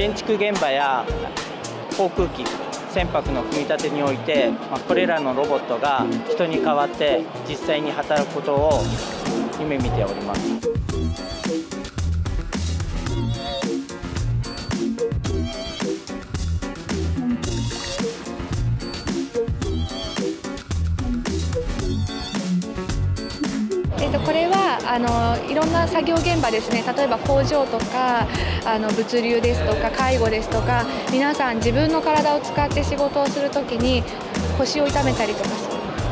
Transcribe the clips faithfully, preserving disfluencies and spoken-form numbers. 建築現場や航空機、船舶の組み立てにおいて、まあ、これらのロボットが人に代わって実際に働くことを夢見ております。えっと、これはあのいろんな作業現場ですね、例えば工場とかあの物流ですとか介護ですとか、皆さん自分の体を使って仕事をするときに腰を痛めたりとか、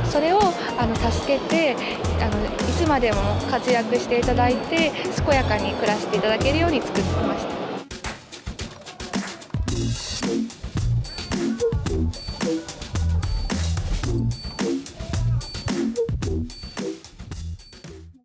それをあの助けてあのいつまでも活躍していただいて、健やかに暮らしていただけるように作ってきました。